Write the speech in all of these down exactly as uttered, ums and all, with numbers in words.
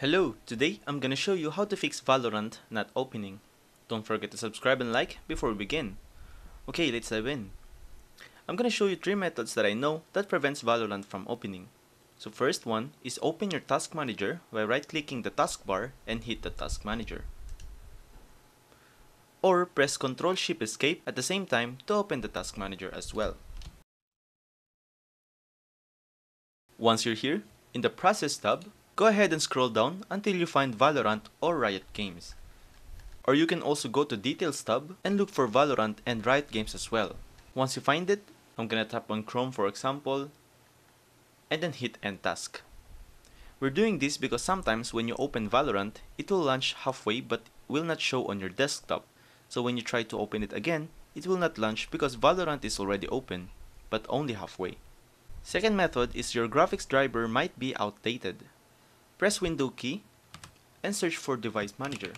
Hello, today I'm gonna show you how to fix Valorant not opening. Don't forget to subscribe and like before we begin. Okay, let's dive in. I'm gonna show you three methods that I know that prevents Valorant from opening. So first one is open your task manager by right clicking the taskbar and hit the task manager. Or press control shift escape at the same time to open the task manager as well. Once you're here, in the process tab, go ahead and scroll down until you find Valorant or Riot Games. Or you can also go to Details tab and look for Valorant and Riot Games as well. Once you find it, I'm gonna tap on Chrome for example, and then hit End Task. We're doing this because sometimes when you open Valorant, it will launch halfway but will not show on your desktop. So when you try to open it again, it will not launch because Valorant is already open, but only halfway. Second method is your graphics driver might be outdated. Press Window key and search for Device Manager.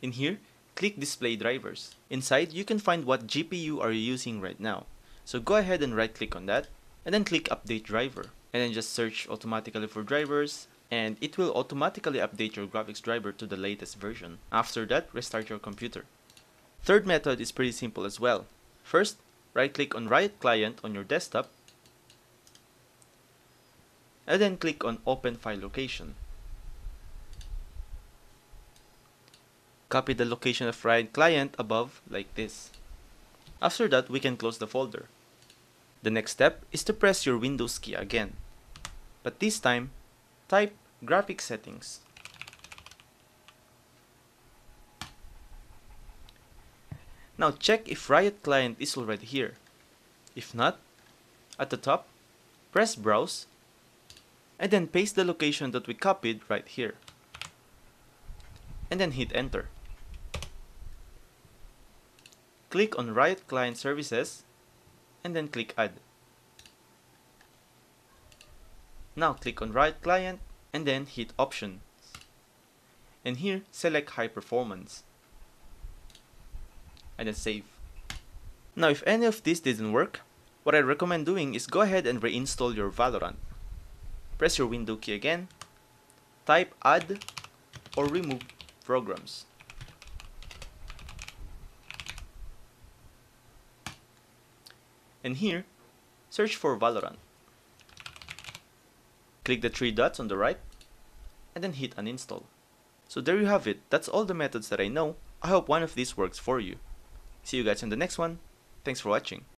In here, click Display Drivers. Inside, you can find what G P U are you using right now. So go ahead and right click on that and then click Update Driver. And then just search automatically for drivers and it will automatically update your graphics driver to the latest version. After that, restart your computer. Third method is pretty simple as well. First, right click on Riot Client on your desktop and then click on Open File Location. Copy the location of Riot Client above like this. After that, we can close the folder. The next step is to press your Windows key again. But this time, type Graphics Settings. Now check if Riot Client is already here. If not, at the top, press Browse and then paste the location that we copied right here. And then hit Enter. Click on Riot Client Services and then click Add. Now click on Riot Client and then hit Options. And here, select High Performance. And then Save. Now if any of this didn't work, what I recommend doing is go ahead and reinstall your Valorant. Press your Window key again, type Add or Remove Programs. And here, search for Valorant. Click the three dots on the right, and then hit Uninstall. So there you have it, that's all the methods that I know. I hope one of these works for you. See you guys in the next one, thanks for watching.